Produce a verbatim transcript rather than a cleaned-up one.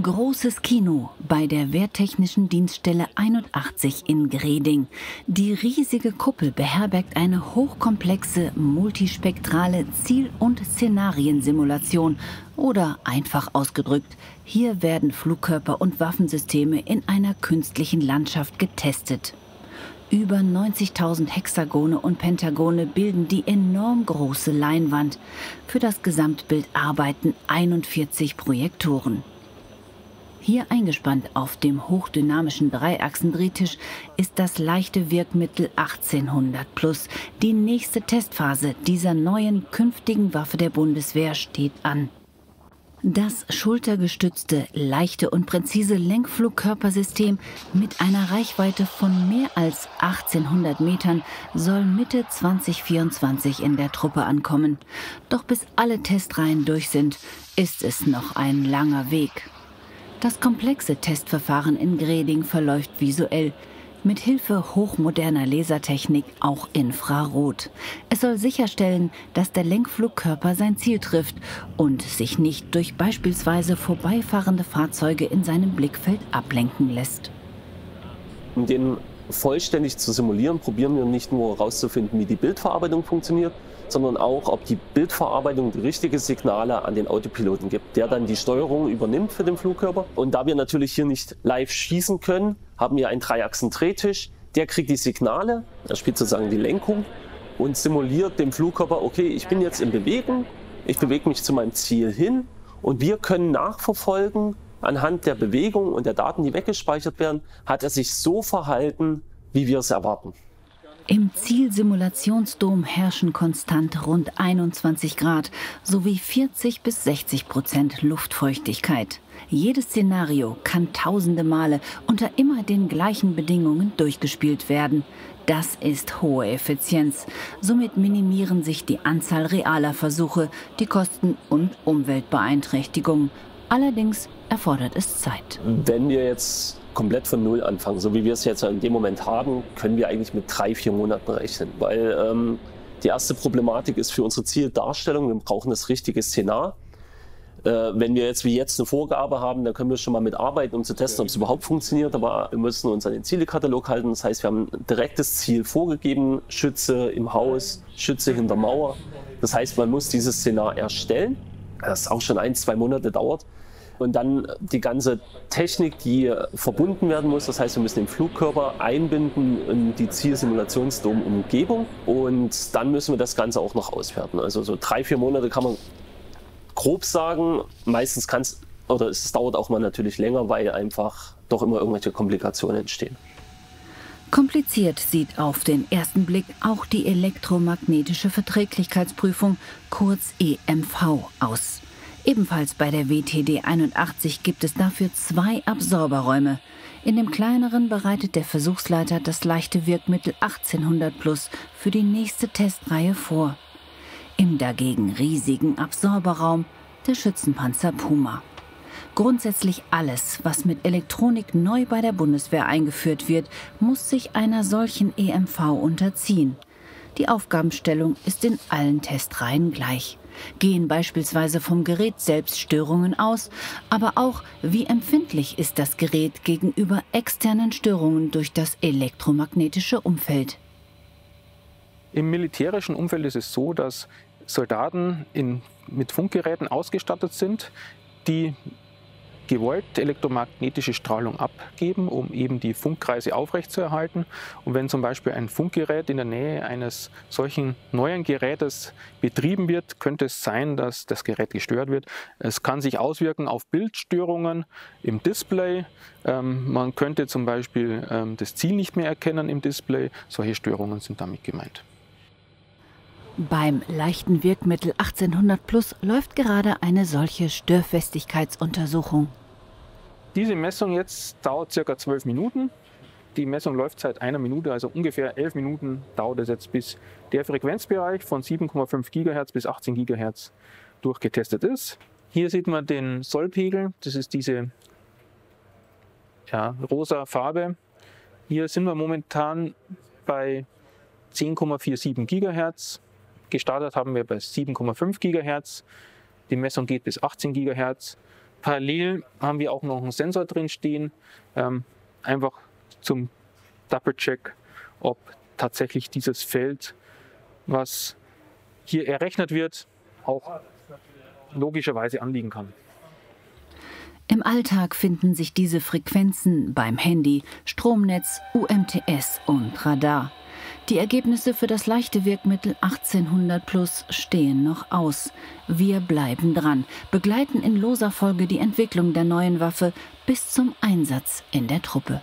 Großes Kino bei der Wehrtechnischen Dienststelle einundachtzig in Greding. Die riesige Kuppel beherbergt eine hochkomplexe, multispektrale Ziel- und Szenariensimulation oder einfach ausgedrückt, hier werden Flugkörper und Waffensysteme in einer künstlichen Landschaft getestet. Über neunzigtausend Hexagone und Pentagone bilden die enorm große Leinwand. Für das Gesamtbild arbeiten einundvierzig Projektoren. Hier eingespannt auf dem hochdynamischen Dreiachsen-Drehtisch ist das leichte Wirkmittel achtzehnhundert plus. Die nächste Testphase dieser neuen künftigen Waffe der Bundeswehr steht an. Das schultergestützte, leichte und präzise Lenkflugkörpersystem mit einer Reichweite von mehr als achtzehnhundert Metern soll Mitte zweitausendvierundzwanzig in der Truppe ankommen. Doch bis alle Testreihen durch sind, ist es noch ein langer Weg. Das komplexe Testverfahren in Greding verläuft visuell, mit Hilfe hochmoderner Lasertechnik, auch Infrarot. Es soll sicherstellen, dass der Lenkflugkörper sein Ziel trifft und sich nicht durch beispielsweise vorbeifahrende Fahrzeuge in seinem Blickfeld ablenken lässt. Um den vollständig zu simulieren, probieren wir nicht nur herauszufinden, wie die Bildverarbeitung funktioniert, sondern auch, ob die Bildverarbeitung die richtigen Signale an den Autopiloten gibt, der dann die Steuerung übernimmt für den Flugkörper. Und da wir natürlich hier nicht live schießen können, haben wir einen Dreiachsen-Drehtisch. Der kriegt die Signale, er spielt sozusagen die Lenkung und simuliert dem Flugkörper, okay, ich bin jetzt in Bewegung, ich bewege mich zu meinem Ziel hin und wir können nachverfolgen, anhand der Bewegung und der Daten, die weggespeichert werden, hat er sich so verhalten, wie wir es erwarten. Im Zielsimulationsdom herrschen konstant rund einundzwanzig Grad sowie vierzig bis sechzig Prozent Luftfeuchtigkeit. Jedes Szenario kann tausende Male unter immer den gleichen Bedingungen durchgespielt werden. Das ist hohe Effizienz. Somit minimieren sich die Anzahl realer Versuche, die Kosten und Umweltbeeinträchtigungen. Allerdings erfordert es Zeit. Wenn wir jetzt komplett von Null anfangen, so wie wir es jetzt in dem Moment haben, können wir eigentlich mit drei, vier Monaten rechnen. Weil ähm, die erste Problematik ist für unsere Zieldarstellung, wir brauchen das richtige Szenar. Äh, wenn wir jetzt wie jetzt eine Vorgabe haben, dann können wir schon mal mitarbeiten, um zu testen, ob es überhaupt funktioniert. Aber wir müssen uns an den Zielekatalog halten. Das heißt, wir haben ein direktes Ziel vorgegeben, Schütze im Haus, Schütze hinter Mauer. Das heißt, man muss dieses Szenar erstellen, das auch schon ein, zwei Monate dauert. Und dann die ganze Technik, die verbunden werden muss. Das heißt, wir müssen den Flugkörper einbinden in die Zielsimulationsdom-Umgebung. Und dann müssen wir das Ganze auch noch auswerten. Also so drei, vier Monate kann man grob sagen. Meistens kann es, oder es dauert auch mal natürlich länger, weil einfach doch immer irgendwelche Komplikationen entstehen. Kompliziert sieht auf den ersten Blick auch die elektromagnetische Verträglichkeitsprüfung, kurz E M V, aus. Ebenfalls bei der W T D einundachtzig gibt es dafür zwei Absorberräume. In dem kleineren bereitet der Versuchsleiter das leichte Wirkmittel achtzehnhundert plus für die nächste Testreihe vor. Im dagegen riesigen Absorberraum der Schützenpanzer Puma. Grundsätzlich alles, was mit Elektronik neu bei der Bundeswehr eingeführt wird, muss sich einer solchen E M V unterziehen. Die Aufgabenstellung ist in allen Testreihen gleich. Gehen beispielsweise vom Gerät selbst Störungen aus, aber auch, wie empfindlich ist das Gerät gegenüber externen Störungen durch das elektromagnetische Umfeld. Im militärischen Umfeld ist es so, dass Soldaten in, mit Funkgeräten ausgestattet sind, die gewollt elektromagnetische Strahlung abgeben, um eben die Funkkreise aufrechtzuerhalten. Und wenn zum Beispiel ein Funkgerät in der Nähe eines solchen neuen Gerätes betrieben wird, könnte es sein, dass das Gerät gestört wird. Es kann sich auswirken auf Bildstörungen im Display. Ähm, man könnte zum Beispiel ähm, das Ziel nicht mehr erkennen im Display. Solche Störungen sind damit gemeint. Beim leichten Wirkmittel achtzehnhundert plus läuft gerade eine solche Störfestigkeitsuntersuchung. Diese Messung jetzt dauert circa zwölf Minuten. Die Messung läuft seit einer Minute, also ungefähr elf Minuten dauert es jetzt, bis der Frequenzbereich von sieben Komma fünf Gigahertz bis achtzehn Gigahertz durchgetestet ist. Hier sieht man den Sollpegel, das ist diese ja, rosa Farbe. Hier sind wir momentan bei zehn Komma vier sieben Gigahertz. Gestartet haben wir bei sieben Komma fünf Gigahertz. Die Messung geht bis achtzehn Gigahertz. Parallel haben wir auch noch einen Sensor drin stehen, ähm, einfach zum Double-Check, ob tatsächlich dieses Feld, was hier errechnet wird, auch logischerweise anliegen kann. Im Alltag finden sich diese Frequenzen beim Handy, Stromnetz, U M T S und Radar. Die Ergebnisse für das leichte Wirkmittel achtzehnhundert plus stehen noch aus. Wir bleiben dran, begleiten in loser Folge die Entwicklung der neuen Waffe bis zum Einsatz in der Truppe.